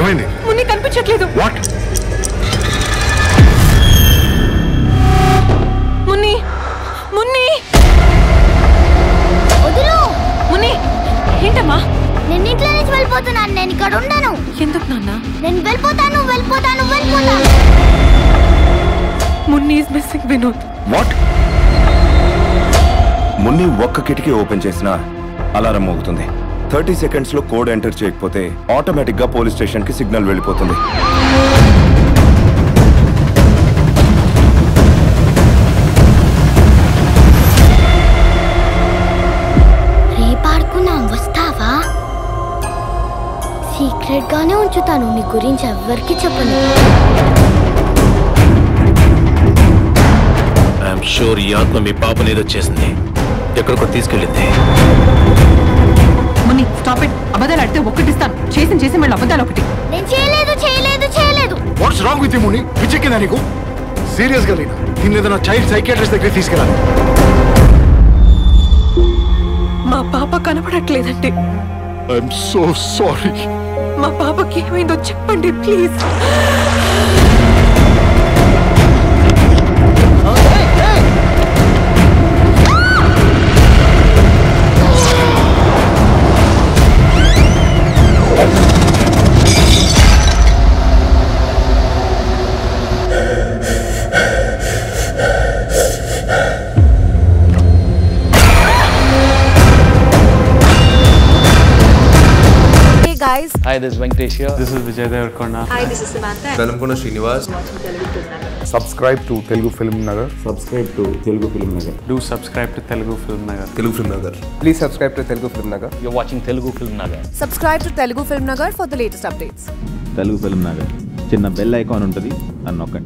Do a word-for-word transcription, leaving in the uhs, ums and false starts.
ఏమైంది? మున్ని కనిపించట్లేదు. వాట్? మున్ని మున్ని వదిలో. మున్ని ఏంటమ్మా? నేను ఇంట్లో నుంచి వెళ్ళిపోతున్నాను, నేను ఇక్కడ ఉండను. ఎందుకు నాన్న? నేను వెళ్ళిపోతాను వెళ్ళిపోతాను వెళ్ళిపోతాను. Munni is missing Vinod. What? Munni ఒక్క కిటికీ ఓపెన్ చేసినా అలారం మోగుతుంది. థర్టీ సెకండ్స్ లో కోడ్ ఎంటర్ చేయకపోతే ఆటోమేటిక్ గా పోలీస్ స్టేషన్ కి సిగ్నల్ వెళ్ళిపోతుంది. సీక్రెట్ గానే ఉంచుతాను, మీ గురించి ఎవ్వరికి చెప్పను. ఐఎమ్ షూర్ ఈ ఆత్మ మీ పాపని ఏదో చేసింది, ఎక్కడికో తీసుకెళ్ళింది. ముని స్టాప్ ఇట్. అబద్ధాలు అడితే ఒక్కటిస్తాను, చేసిన చేసి మళ్ళీ అబద్ధాలు ఒకటి. నేను చేయలేదు చేయలేదు చేయలేదు. వాట్స్ రాంగ్ విత్ యు ముని? పిచ్చెక్కిందా నీకు? సీరియస్ గా లేనా? దీని ఏదైనా చైల్డ్ సైకియాట్రిస్ట్ దగ్గరికి తీసుకెళ్ళాలి. మా పాప కనపడట్లేదండి. I'm so sorry. మా పాపకి ఏమైందో చెప్పండి please. Hi, this is Venkatesh here. This is Vijaydev Karna. Hi, this is Samantha Selam Kona Srinivas. Watching Telugu FilmNagar. Subscribe to Telugu FilmNagar. Subscribe to Telugu FilmNagar. Do subscribe to Telugu FilmNagar. Telugu FilmNagar. Please subscribe to Telugu FilmNagar. You're watching Telugu FilmNagar. Subscribe to Telugu FilmNagar for the latest updates. Telugu FilmNagar. Chinna bell icon untadi, annokka.